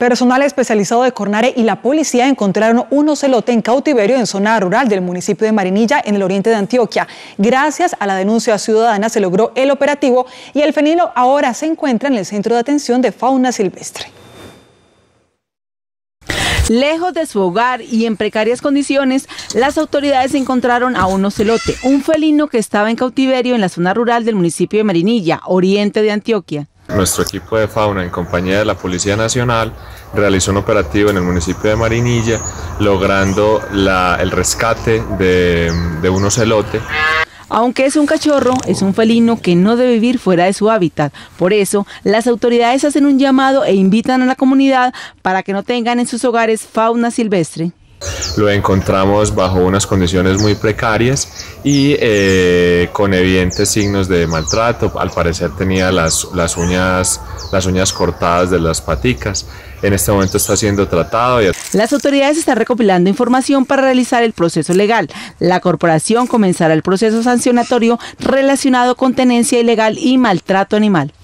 Personal especializado de Cornare y la policía encontraron un ocelote en cautiverio en zona rural del municipio de Marinilla, en el oriente de Antioquia. Gracias a la denuncia ciudadana se logró el operativo y el felino ahora se encuentra en el Centro de Atención de Fauna Silvestre. Lejos de su hogar y en precarias condiciones, las autoridades encontraron a un ocelote, un felino que estaba en cautiverio en la zona rural del municipio de Marinilla, oriente de Antioquia. Nuestro equipo de fauna, en compañía de la Policía Nacional, realizó un operativo en el municipio de Marinilla, logrando el rescate de un ocelote. Aunque es un cachorro, es un felino que no debe vivir fuera de su hábitat. Por eso, las autoridades hacen un llamado e invitan a la comunidad para que no tengan en sus hogares fauna silvestre. Lo encontramos bajo unas condiciones muy precarias y con evidentes signos de maltrato. Al parecer tenía las uñas cortadas de las paticas. En este momento está siendo tratado. Las autoridades están recopilando información para realizar el proceso legal. La corporación comenzará el proceso sancionatorio relacionado con tenencia ilegal y maltrato animal.